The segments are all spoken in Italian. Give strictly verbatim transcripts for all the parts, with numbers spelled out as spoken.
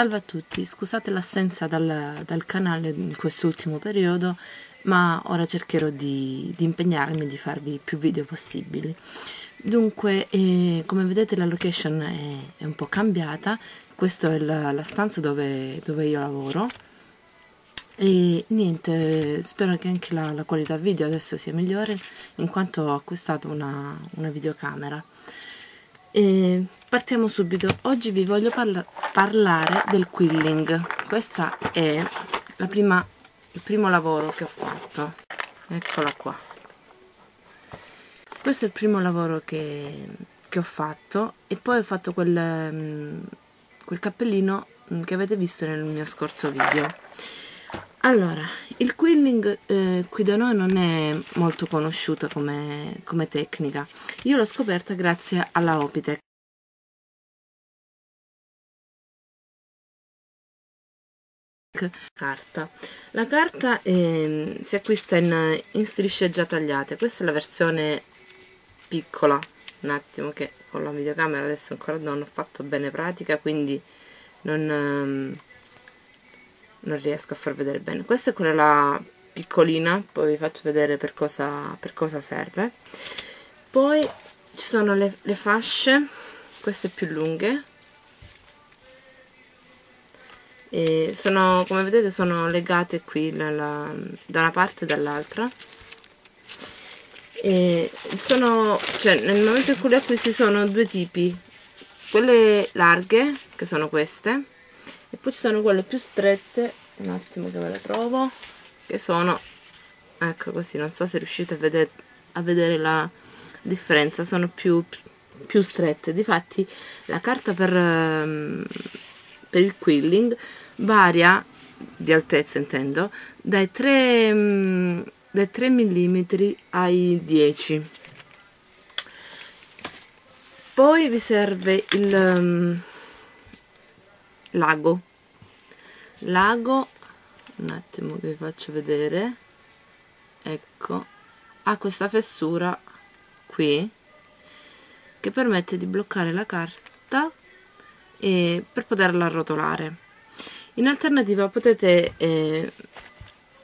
Salve a tutti, scusate l'assenza dal, dal canale in quest'ultimo periodo, ma ora cercherò di, di impegnarmi di farvi più video possibili. Dunque, eh, come vedete la location è, è un po' cambiata. Questa è la, la stanza dove, dove io lavoro e niente, spero che anche la, la qualità video adesso sia migliore, in quanto ho acquistato una, una videocamera. E partiamo subito. Oggi vi voglio parla parlare del quilling. Questa è la prima, il primo lavoro che ho fatto. Eccola qua. Questo è il primo lavoro che, che ho fatto, e poi ho fatto quel, quel cappellino che avete visto nel mio scorso video. Allora, il quilling eh, qui da noi non è molto conosciuto come, come tecnica. Io l'ho scoperta grazie alla Opitec. Carta. La carta eh, si acquista in, in strisce già tagliate. Questa è la versione piccola. Un attimo che con la videocamera adesso ancora non ho fatto bene pratica, quindi non... Ehm, non riesco a far vedere bene. Questa è quella piccolina, poi vi faccio vedere per cosa, per cosa serve. Poi ci sono le, le fasce, queste più lunghe, e sono, come vedete, sono legate qui nella, da una parte e dall'altra, e sono, cioè, nel momento in cui le acquisti sono due tipi: quelle larghe, che sono queste, e poi ci sono quelle più strette, un attimo che ve le trovo, che sono, ecco, così. Non so se riuscite a vedere, a vedere la differenza, sono più, più strette. Difatti la carta per, per il quilling varia di altezza, intendo, dai tre, dai tre millimetri ai dieci. Poi vi serve il lago lago un attimo che vi faccio vedere. Ecco, ha questa fessura qui che permette di bloccare la carta e per poterla arrotolare. In alternativa potete eh,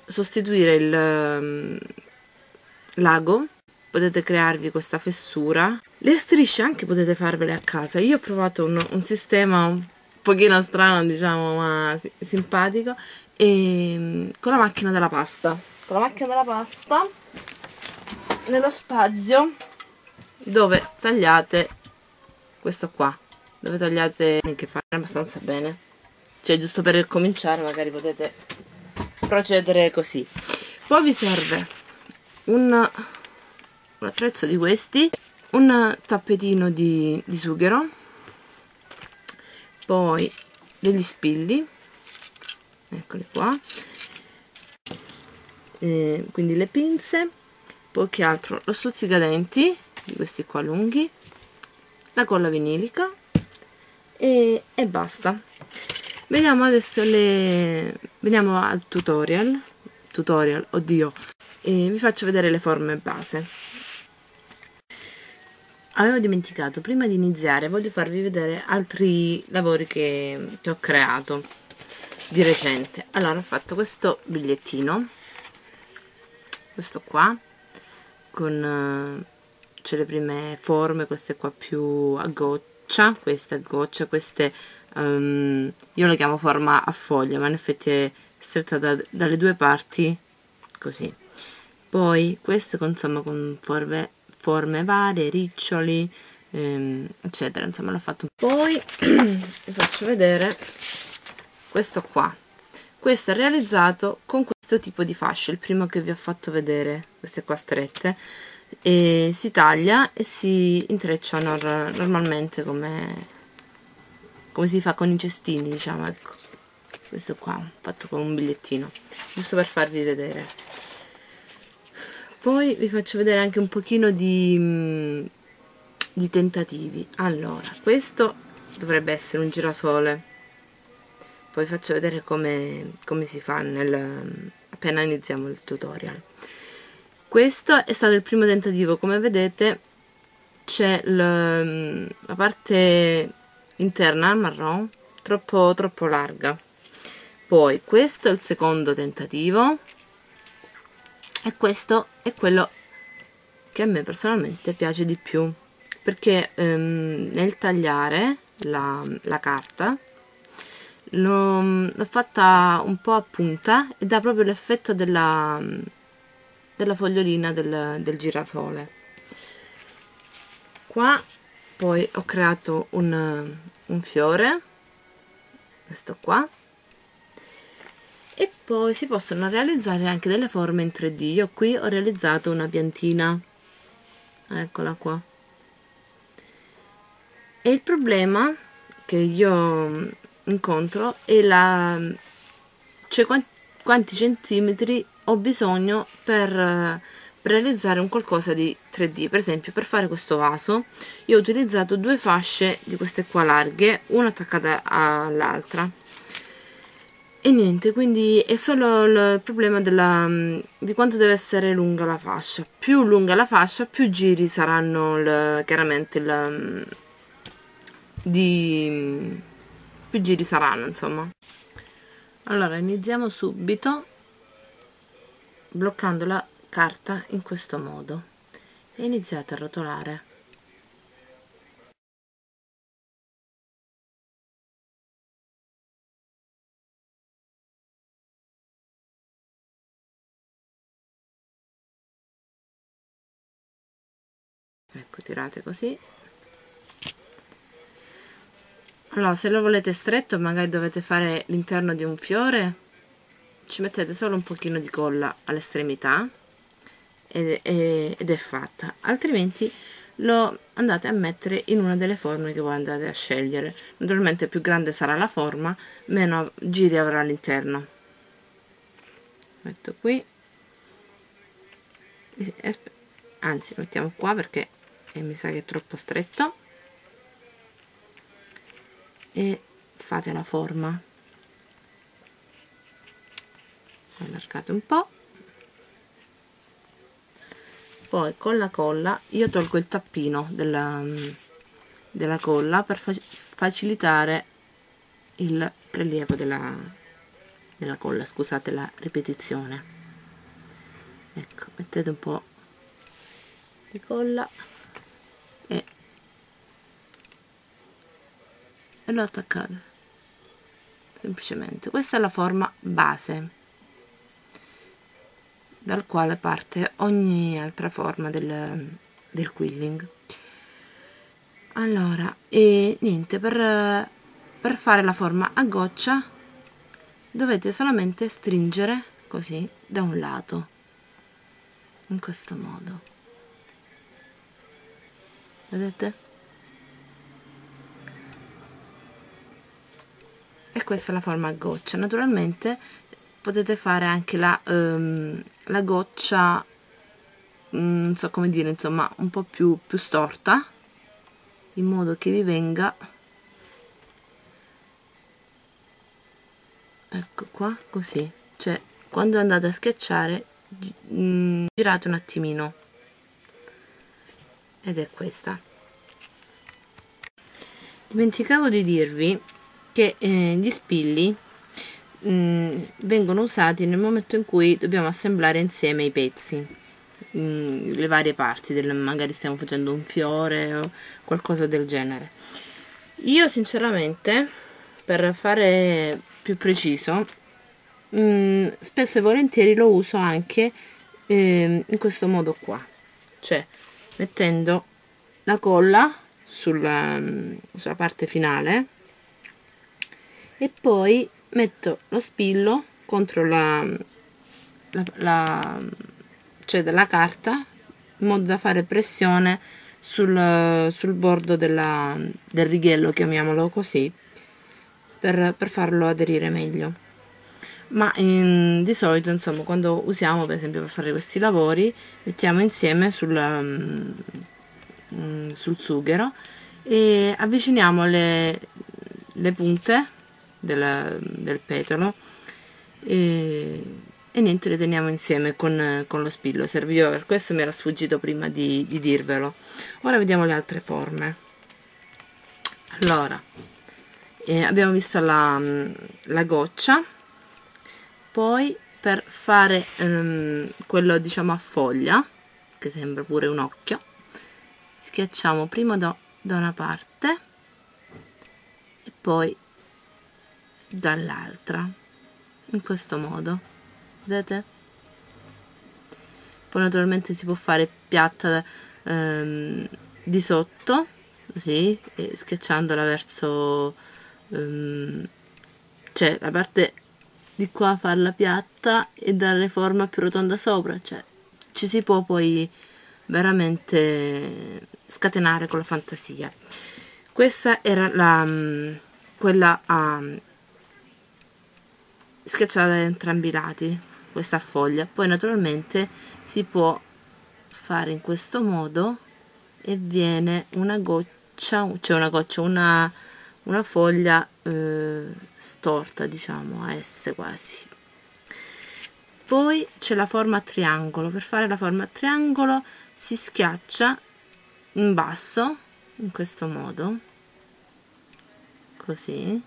sostituire il um, lago, potete crearvi questa fessura. Le strisce anche potete farvele a casa. Io ho provato un, un sistema pochino strano, diciamo, ma simpatico, e con la macchina della pasta con la macchina della pasta nello spazio dove tagliate questo qua, dove tagliate, che fa abbastanza bene, cioè giusto per cominciare magari potete procedere così. Poi vi serve un, un attrezzo di questi, un tappetino di, di sughero, poi degli spilli, eccoli qua, e quindi le pinze, poi che altro, lo stuzzicadenti, di questi qua lunghi, la colla vinilica e, e basta. Vediamo adesso le... veniamo al tutorial, tutorial, oddio, e vi faccio vedere le forme base. Avevo dimenticato, prima di iniziare voglio farvi vedere altri lavori che, che ho creato di recente. Allora, ho fatto questo bigliettino, questo qua, con cioè, le prime forme, queste qua più a goccia, queste a goccia, queste um, io le chiamo forma a foglia, ma in effetti è stretta da, dalle due parti, così. Poi queste con, insomma, con forme forme varie, riccioli, ehm, eccetera, insomma l'ho fatto. Poi vi faccio vedere questo qua. Questo è realizzato con questo tipo di fasce, il primo che vi ho fatto vedere, queste qua strette, e si taglia e si intreccia nor normalmente come, come si fa con i cestini, diciamo, ecco. Questo qua fatto con un bigliettino, giusto per farvi vedere. Poi vi faccio vedere anche un pochino di, di tentativi. Allora, questo dovrebbe essere un girasole, poi vi faccio vedere come, come si fa nel, appena iniziamo il tutorial. Questo è stato il primo tentativo. Come vedete c'è la parte interna marrone troppo troppo larga. Poi questo è il secondo tentativo e questo è quello che a me personalmente piace di più, perché ehm, nel tagliare la, la carta l'ho fatta un po' a punta e dà proprio l'effetto della, della fogliolina del, del girasole qua. Poi ho creato un, un fiore, questo qua, e poi si possono realizzare anche delle forme in tre D. Io qui ho realizzato una piantina, eccola qua, e il problema che io incontro è la, cioè quanti, quanti centimetri ho bisogno per realizzare un qualcosa di tre D. Per esempio, per fare questo vaso io ho utilizzato due fasce di queste qua larghe, una attaccata all'altra, e niente, quindi è solo il problema della, di quanto deve essere lunga la fascia. Più lunga la fascia, più giri saranno il, chiaramente il, di, più giri saranno, insomma. Allora iniziamo subito bloccando la carta in questo modo e iniziate a rotolare. Ecco, tirate così. Allora, se lo volete stretto, magari dovete fare l'interno di un fiore, ci mettete solo un pochino di colla all'estremità ed è fatta, altrimenti lo andate a mettere in una delle forme che voi andate a scegliere. Naturalmente più grande sarà la forma, meno giri avrà all'interno. Metto qui, anzi mettiamo qua perché mi sa che è troppo stretto, e fate la forma, allargate un po'. Poi con la colla io tolgo il tappino della, della colla per fa facilitare il prelievo della, della colla, scusate la ripetizione. Ecco, mettete un po' di colla e, e lo attaccate semplicemente. Questa è la forma base, dal quale parte ogni altra forma del, del quilling. Allora, e niente, per, per fare la forma a goccia dovete solamente stringere così da un lato, in questo modo, vedete? E questa è la forma a goccia. Naturalmente potete fare anche la, um, la goccia, um, non so come dire, insomma un po' più, più storta, in modo che vi venga, ecco qua, così, cioè quando andate a schiacciare um, girate un attimino, ed è questa. Dimenticavo di dirvi che eh, gli spilli Mm, vengono usati nel momento in cui dobbiamo assemblare insieme i pezzi, mm, le varie parti del, magari stiamo facendo un fiore o qualcosa del genere. Io sinceramente, per fare più preciso, mm, spesso e volentieri lo uso anche eh, in questo modo qua, cioè mettendo la colla sulla, sulla parte finale e poi metto lo spillo contro la, la, la, cioè della carta, in modo da fare pressione sul, sul bordo della, del righello, chiamiamolo così, per, per farlo aderire meglio. Ma in, di solito, insomma, quando usiamo, per esempio per fare questi lavori, mettiamo insieme sul, sul sughero e avviciniamo le, le punte Del, del petalo e, e niente, le teniamo insieme con, con lo spillo. Serviva per questo, mi era sfuggito prima di, di dirvelo. Ora vediamo le altre forme. Allora, eh, abbiamo visto la, la goccia. Poi per fare ehm, quello diciamo a foglia, che sembra pure un occhio, schiacciamo prima da, da una parte e poi dall'altra, in questo modo, vedete? Poi naturalmente si può fare piatta ehm, di sotto, così, e schiacciandola verso ehm, cioè la parte di qua, farla piatta e dare forma più rotonda sopra, cioè ci si può poi veramente scatenare con la fantasia. Questa era la quella a schiacciata da entrambi i lati, questa foglia. Poi naturalmente si può fare in questo modo e viene una goccia, cioè una goccia, una, una foglia eh, storta, diciamo a S quasi. Poi c'è la forma a triangolo. Per fare la forma a triangolo si schiaccia in basso in questo modo, così,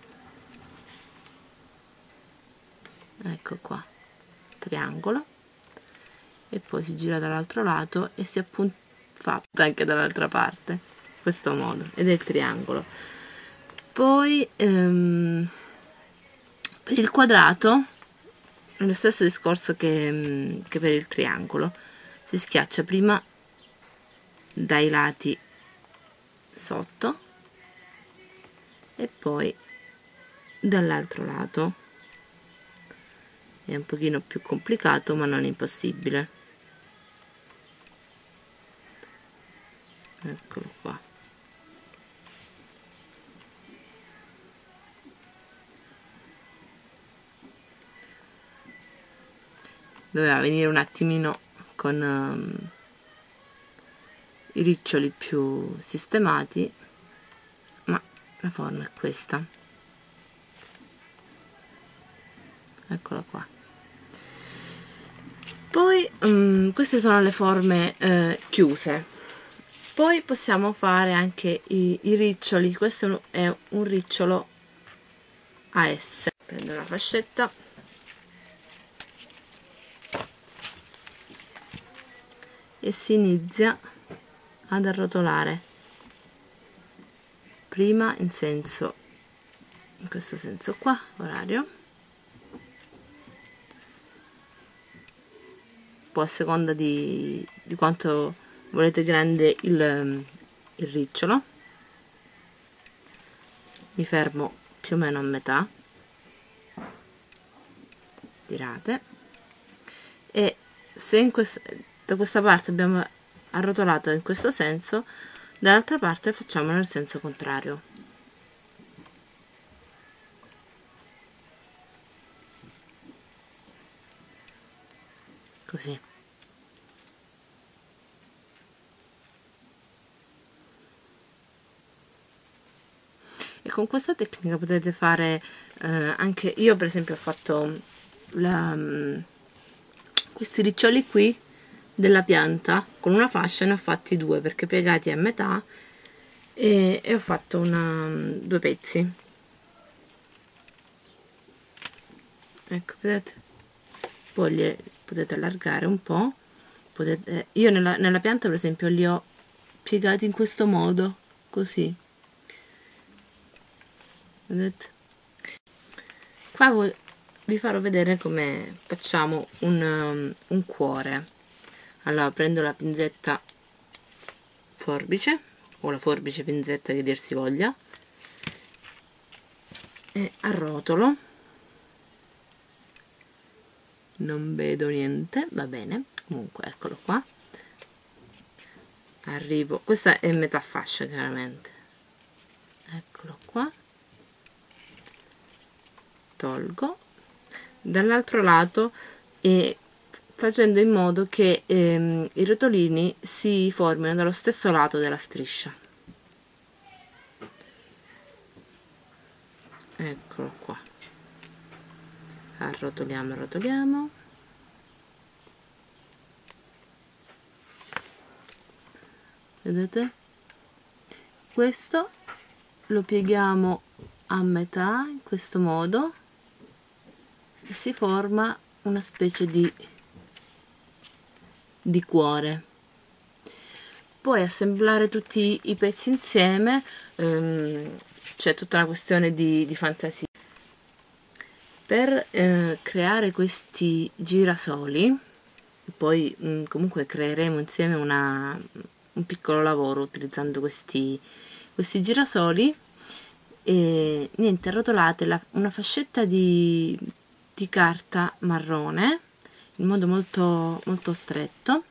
ecco qua, triangolo, e poi si gira dall'altro lato e si appunta anche dall'altra parte in questo modo, ed è il triangolo. Poi ehm, per il quadrato lo stesso discorso che, che per il triangolo, si schiaccia prima dai lati sotto e poi dall'altro lato. È un pochino più complicato, ma non è impossibile. Eccolo qua. Doveva venire un attimino con um, i riccioli più sistemati, ma la forma è questa. Eccola qua. Poi um, queste sono le forme eh, chiuse. Poi possiamo fare anche i, i riccioli. Questo è un ricciolo a S. Prendo una fascetta, e si inizia ad arrotolare prima in senso, in questo senso qua, orario, poi a seconda di, di quanto volete grande il, il ricciolo. Mi fermo più o meno a metà, tirate, e se in questo, da questa parte abbiamo arrotolato in questo senso, dall'altra parte facciamo nel senso contrario. Così. E con questa tecnica potete fare eh, anche, io per esempio ho fatto la, questi riccioli qui della pianta con una fascia, ne ho fatti due perché piegati a metà, e, e ho fatto una, due pezzi, ecco, vedete? Poi li potete allargare un po', potete, io nella, nella pianta per esempio li ho piegati in questo modo, così, vedete? Qua vi farò vedere come facciamo un, un cuore. Allora prendo la pinzetta forbice, o la forbice pinzetta, che dir si voglia, e arrotolo. Non vedo niente, va bene, comunque eccolo qua. Arrivo, questa è metà fascia chiaramente, eccolo qua, tolgo dall'altro lato, e facendo in modo che ehm, i rotolini si formino dallo stesso lato della striscia. Eccolo qua. Arrotoliamo, arrotoliamo. Vedete? Questo lo pieghiamo a metà in questo modo e si forma una specie di, di cuore. Poi assemblare tutti i pezzi insieme, ehm, c'è tutta una questione di, di fantasia. Per eh, creare questi girasoli, poi mh, comunque creeremo insieme una, un piccolo lavoro utilizzando questi, questi girasoli, e niente, arrotolate la, una fascetta di, di carta marrone in modo molto, molto stretto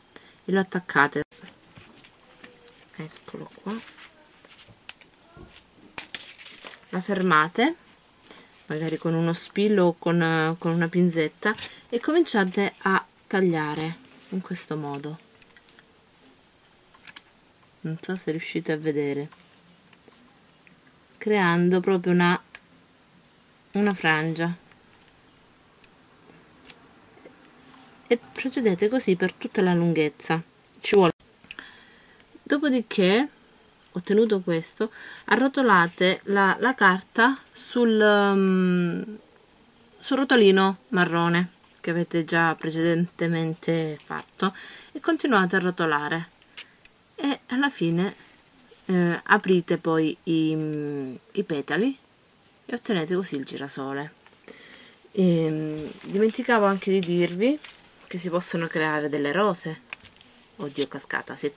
e lo attaccate. Eccolo qua, la fermate magari con uno spillo o con, con una pinzetta e cominciate a tagliare in questo modo. Non so se riuscite a vedere, creando proprio una, una frangia, e procedete così per tutta la lunghezza. Ci vuole. Dopodiché, ottenuto questo, arrotolate la, la carta sul, um, sul rotolino marrone che avete già precedentemente fatto e continuate a rotolare, e alla fine eh, aprite poi i, i petali e ottenete così il girasole. E, dimenticavo anche di dirvi che si possono creare delle rose. Oddio, cascata, si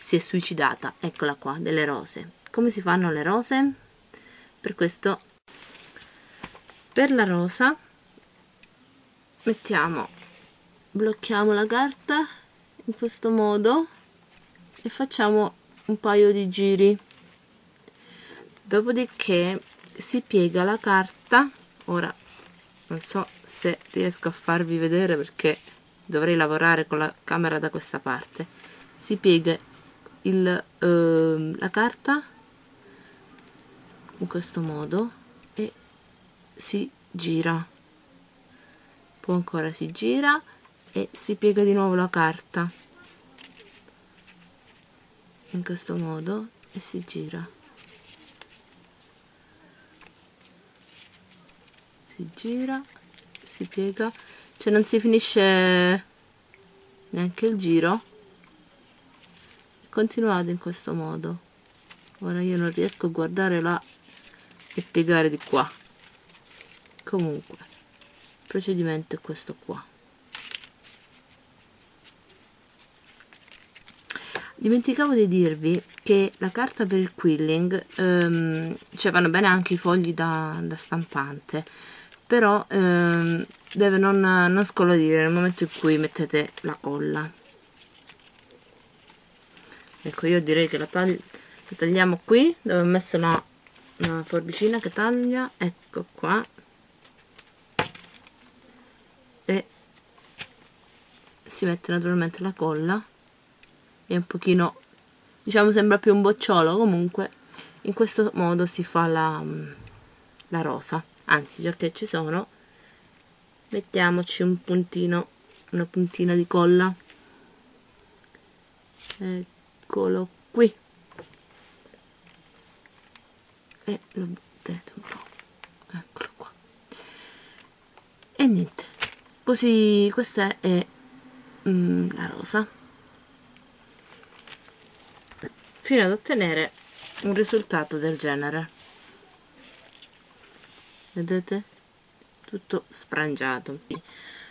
si è suicidata, eccola qua, delle rose. Come si fanno le rose? Per questo, per la rosa mettiamo, blocchiamo la carta in questo modo e facciamo un paio di giri, dopodiché si piega la carta. Ora non so se riesco a farvi vedere perché dovrei lavorare con la camera da questa parte. Si piega Il, eh, la carta in questo modo e si gira, poi ancora si gira e si piega di nuovo la carta in questo modo e si gira, si gira, si piega, cioè non si finisce neanche il giro. Continuate in questo modo. Ora io non riesco a guardare là e piegare di qua. Comunque il procedimento è questo qua. Dimenticavo di dirvi che la carta per il quilling, ehm, cioè vanno bene anche i fogli da, da stampante, però ehm, deve non, non scolorire nel momento in cui mettete la colla. Ecco, io direi che la, tagli la tagliamo qui, dove ho messo una, una forbicina che taglia, ecco qua, e si mette naturalmente la colla. È un pochino, diciamo, sembra più un bocciolo, comunque in questo modo si fa la, la rosa. Anzi, già che ci sono, mettiamoci un puntino, una puntina di colla, ecco. Eccolo qui, e lo tenete un po', eccolo qua, e niente, così questa è mm, la rosa, fino ad ottenere un risultato del genere. Vedete? Tutto sfrangiato.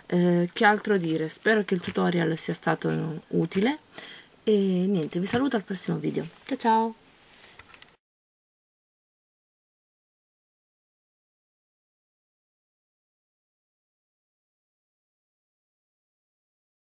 Eh, che altro dire? Spero che il tutorial sia stato utile. E niente, vi saluto al prossimo video. Ciao ciao!